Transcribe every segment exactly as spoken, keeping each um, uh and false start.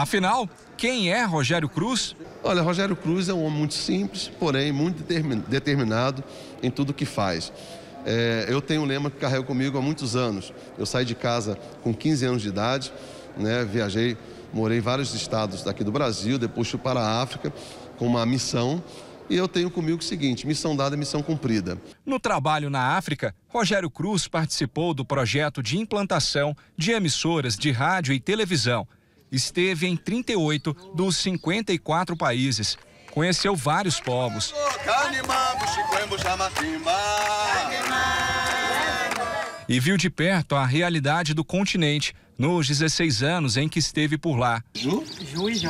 Afinal, quem é Rogério Cruz? Olha, Rogério Cruz é um homem muito simples, porém muito determinado em tudo que faz. É, eu tenho um lema que carrego comigo há muitos anos. Eu saí de casa com quinze anos de idade, né, viajei, morei em vários estados daqui do Brasil, depois fui para a África com uma missão. E eu tenho comigo o seguinte: missão dada é missão cumprida. No trabalho na África, Rogério Cruz participou do projeto de implantação de emissoras de rádio e televisão. Esteve em trinta e oito dos cinquenta e quatro países. Conheceu vários povos. E viu de perto a realidade do continente nos dezesseis anos em que esteve por lá. Ju? Juiz,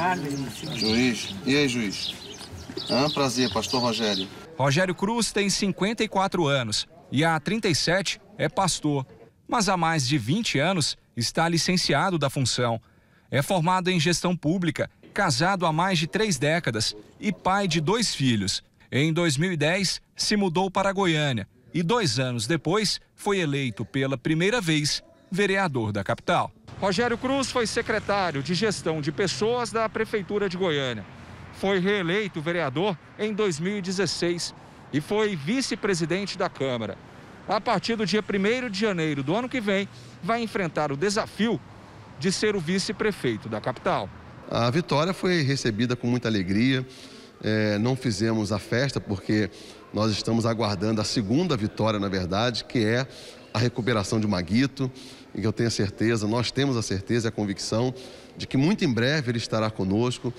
Juiz. E aí, juiz? Ah, prazer, pastor Rogério. Rogério Cruz tem cinquenta e quatro anos e há trinta e sete é pastor. Mas há mais de vinte anos está licenciado da função. É formado em gestão pública, casado há mais de três décadas e pai de dois filhos. Em dois mil e dez, se mudou para Goiânia e dois anos depois foi eleito pela primeira vez vereador da capital. Rogério Cruz foi secretário de Gestão de Pessoas da Prefeitura de Goiânia. Foi reeleito vereador em dois mil e dezesseis e foi vice-presidente da Câmara. A partir do dia primeiro de janeiro do ano que vem, vai enfrentar o desafio de ser o vice-prefeito da capital. A vitória foi recebida com muita alegria. É, não fizemos a festa porque nós estamos aguardando a segunda vitória, na verdade, que é a recuperação de Maguito, e que eu tenho a certeza, nós temos a certeza e a convicção de que muito em breve ele estará conosco.